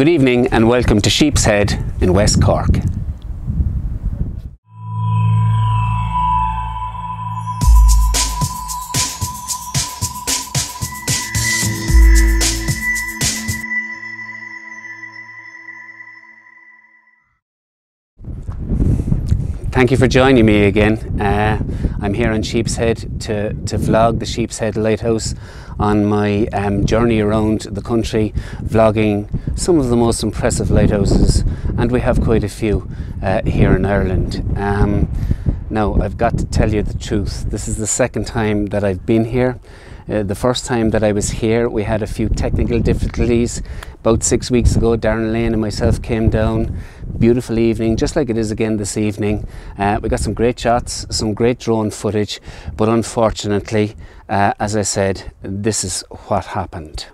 Good evening and welcome to Sheep's Head in West Cork. Thank you for joining me again. I'm here on Sheep's Head to vlog the Sheep's Head Lighthouse on my journey around the country, vlogging some of the most impressive lighthouses, and we have quite a few here in Ireland. Now, I've got to tell you the truth. This is the second time that I've been here. The first time that I was here, we had a few technical difficulties. About 6 weeks ago, Darren Lane and myself came down. Beautiful evening, just like it is again this evening. We got some great shots, some great drone footage, but unfortunately, as I said, this is what happened.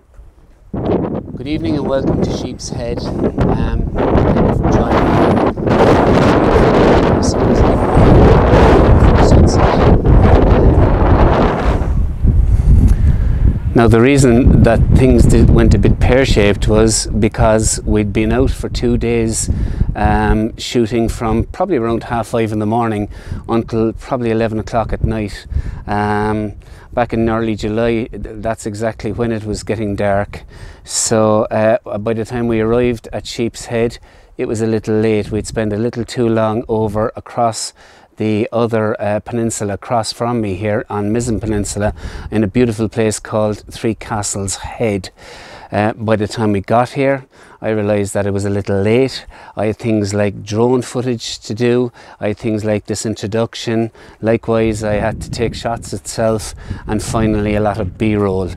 Good evening and welcome to Sheep's Head. Now, the reason that things went a bit pear-shaped was because we'd been out for 2 days shooting from probably around 5:30 in the morning until probably 11 o'clock at night. Back in early July, that's exactly when it was getting dark. So by the time we arrived at Sheep's Head, it was a little late. We'd spent a little too long over across the other peninsula across from me here on Mizen Peninsula in a beautiful place called Three Castles Head. By the time we got here, I realised that it was a little late. I had things like drone footage to do. I had things like this introduction. Likewise, I had to take shots itself, and finally a lot of B-roll.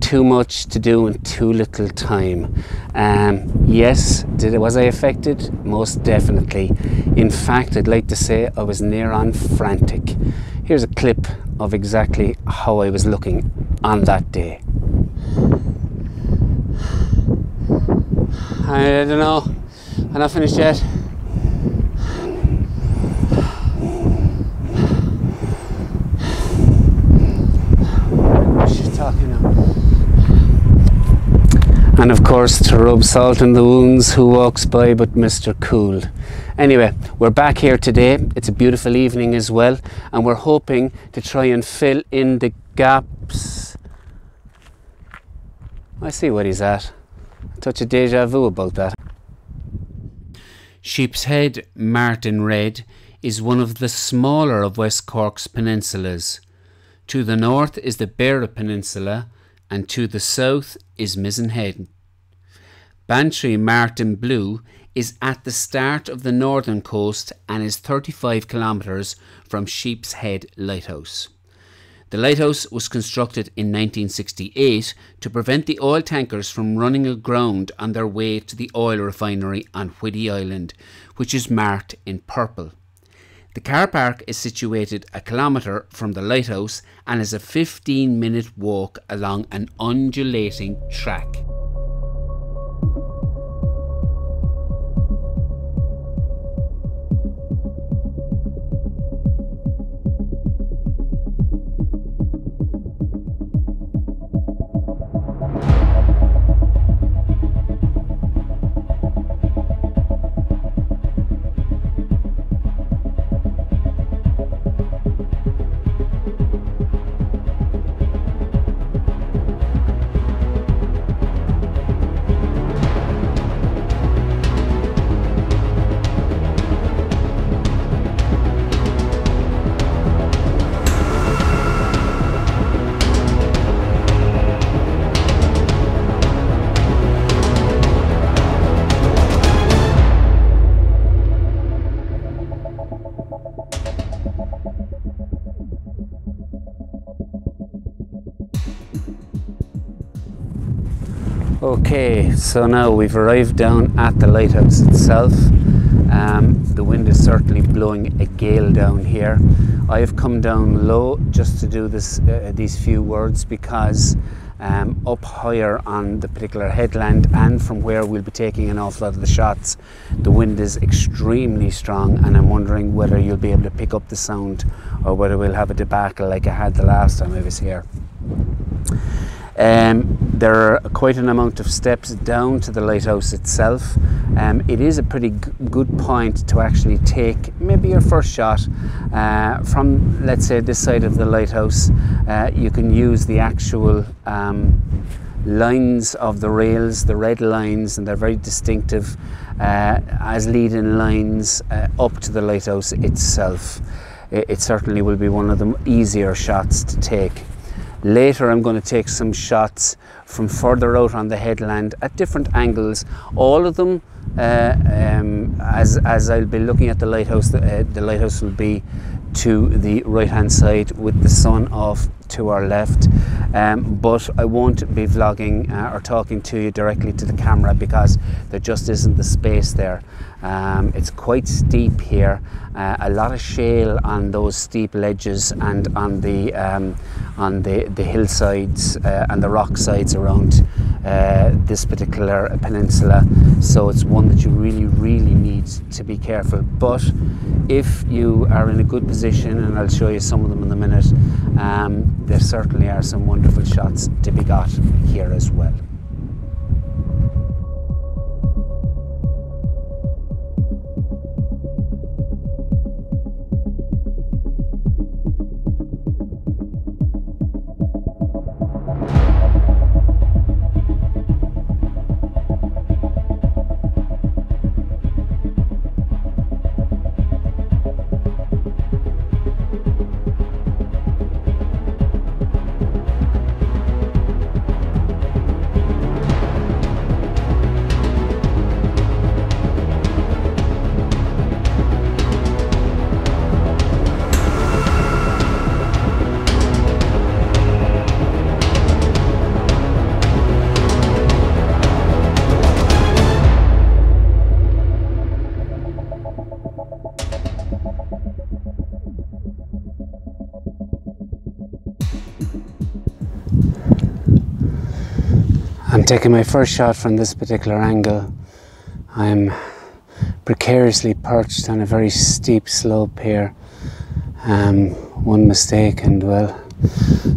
Too much to do in too little time. Yes, was I affected? Most definitely. In fact, I'd like to say I was near on frantic. Here's a clip of exactly how I was looking on that day. I don't know, I'm not finished yet. She's talking now. And of course, to rub salt in the wounds, who walks by but Mr. Cool. Anyway, we're back here today. It's a beautiful evening as well, and we're hoping to try and fill in the gaps. I see what he's at. Touch of deja vu about that. Sheep's Head, marked in red, is one of the smaller of West Cork's peninsulas. To the north is the Bearer Peninsula, and to the south is Mizen Head. Bantry, marked in blue, is at the start of the northern coast and is 35 kilometres from Sheep's Head Lighthouse. The lighthouse was constructed in 1968 to prevent the oil tankers from running aground on their way to the oil refinery on Whiddy Island, which is marked in purple. The car park is situated a kilometre from the lighthouse and is a 15-minute walk along an undulating track. Okay, so now we've arrived down at the lighthouse itself. The wind is certainly blowing a gale down here. I have come down low just to do this, these few words, because up higher on the particular headland and from where we'll be taking an awful lot of the shots, the wind is extremely strong, and I'm wondering whether you'll be able to pick up the sound or whether we'll have a debacle like I had the last time I was here. There are quite an amount of steps down to the lighthouse itself. It is a pretty good point to actually take maybe your first shot from, let's say, this side of the lighthouse. You can use the actual lines of the rails, the red lines, and they're very distinctive as lead-in lines up to the lighthouse itself. It certainly will be one of the easier shots to take. Later I'm going to take some shots from further out on the headland at different angles, all of them as I'll be looking at the lighthouse. The lighthouse will be to the right hand side with the sun off to our left, but I won't be vlogging or talking to you directly to the camera because there just isn't the space there. It's quite steep here, a lot of shale on those steep ledges and on the hillsides and the rock sides around this particular peninsula, so it's one that you really need to be careful. But if you are in a good position, and I'll show you some of them in a minute, there certainly are some wonderful shots to be got here as well. Taking my first shot from this particular angle. I'm precariously perched on a very steep slope here. One mistake and, well,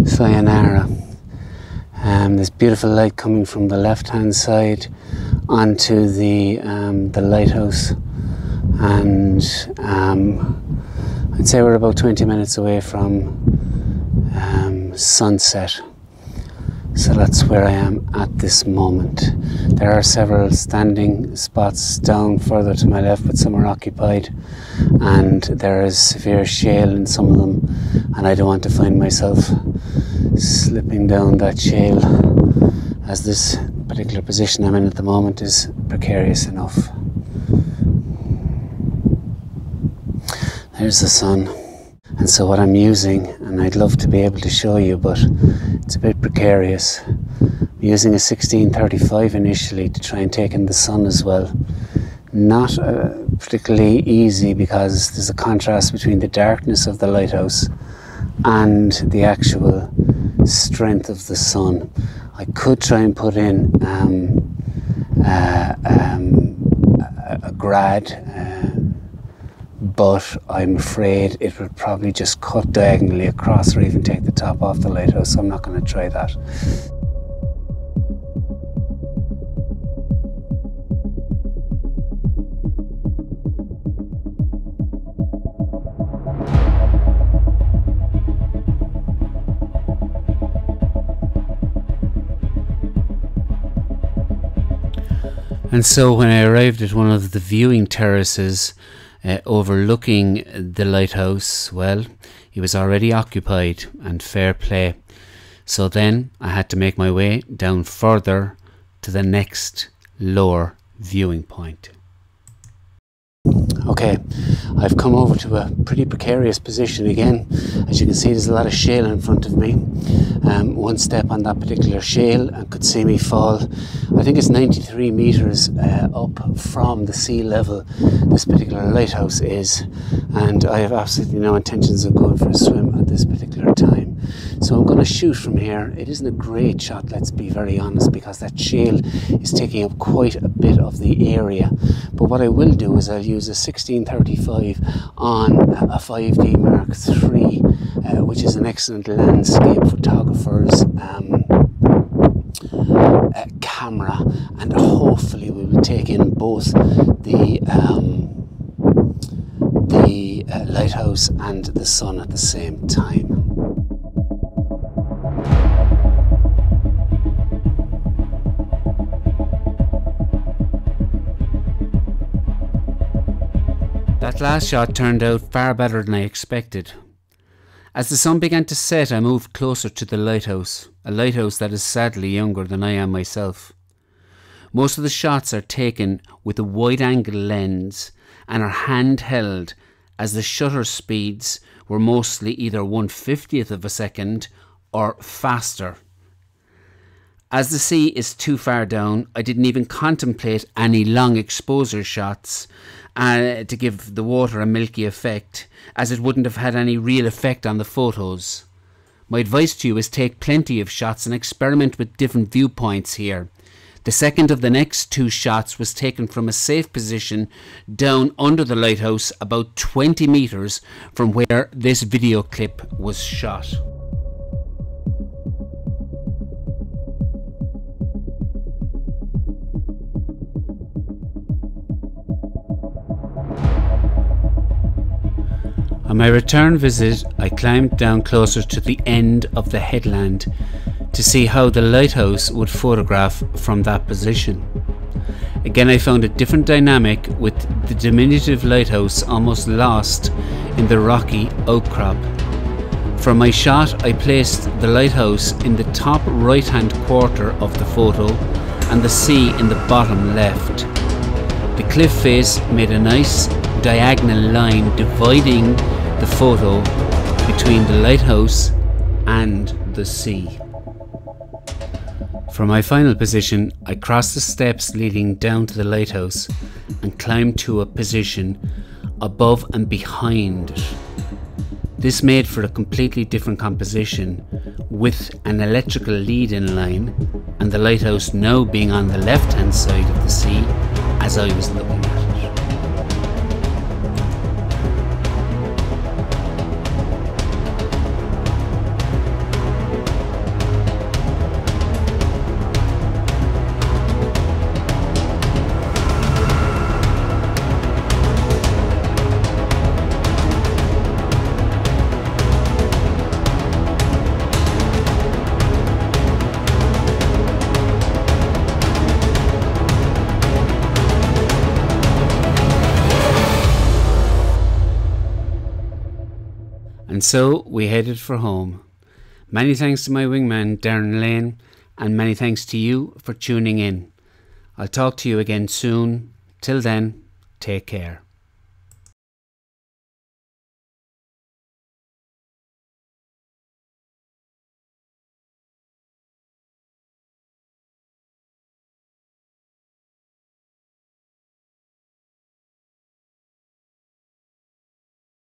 sayonara. This beautiful light coming from the left-hand side onto the lighthouse, and I'd say we're about 20 minutes away from sunset. So that's where I am at this moment. There are several standing spots down further to my left, but some are occupied, and there is severe shale in some of them, and I don't want to find myself slipping down that shale, as this particular position I'm in at the moment is precarious enough. There's the sun. And so what I'm using, and I'd love to be able to show you, but it's a bit precarious. I'm using a 1635 initially to try and take in the sun as well. Not particularly easy, because there's a contrast between the darkness of the lighthouse and the actual strength of the sun. I could try and put in a grad, but I'm afraid it would probably just cut diagonally across or even take the top off the lighthouse, so I'm not going to try that. And so when I arrived at one of the viewing terraces overlooking the lighthouse, well, it was already occupied, and fair play. So then I had to make my way down further to the next lower viewing point. Okay, I've come over to a pretty precarious position again. As you can see, there's a lot of shale in front of me. One step on that particular shale and could see me fall. I think it's 93 meters up from the sea level this particular lighthouse is, and I have absolutely no intentions of going for a swim at this particular time. So I'm going to shoot from here. It isn't a great shot, let's be very honest, because that shale is taking up quite a bit of the area. But what I will do is I'll use a 1635 on a 5D Mark III, which is an excellent landscape photographer's camera, and hopefully we will take in both the lighthouse and the sun at the same time. That last shot turned out far better than I expected. As the sun began to set, I moved closer to the lighthouse, a lighthouse that is sadly younger than I am myself. Most of the shots are taken with a wide-angle lens and are handheld, as the shutter speeds were mostly either 1/50th of a second or faster. As the sea is too far down, I didn't even contemplate any long exposure shots to give the water a milky effect, as it wouldn't have had any real effect on the photos. My advice to you is take plenty of shots and experiment with different viewpoints here. The second of the next two shots was taken from a safe position down under the lighthouse, about 20 meters from where this video clip was shot. On my return visit, I climbed down closer to the end of the headland to see how the lighthouse would photograph from that position. Again, I found a different dynamic, with the diminutive lighthouse almost lost in the rocky outcrop. For my shot, I placed the lighthouse in the top right-hand quarter of the photo and the sea in the bottom left. The cliff face made a nice diagonal line dividing the photo between the lighthouse and the sea. For my final position, I crossed the steps leading down to the lighthouse and climbed to a position above and behind it. This made for a completely different composition, with an electrical lead-in line and the lighthouse now being on the left-hand side of the sea as I was looking at it. And so we headed for home. Many thanks to my wingman Darren Lane, and many thanks to you for tuning in. I'll talk to you again soon. Till then, take care.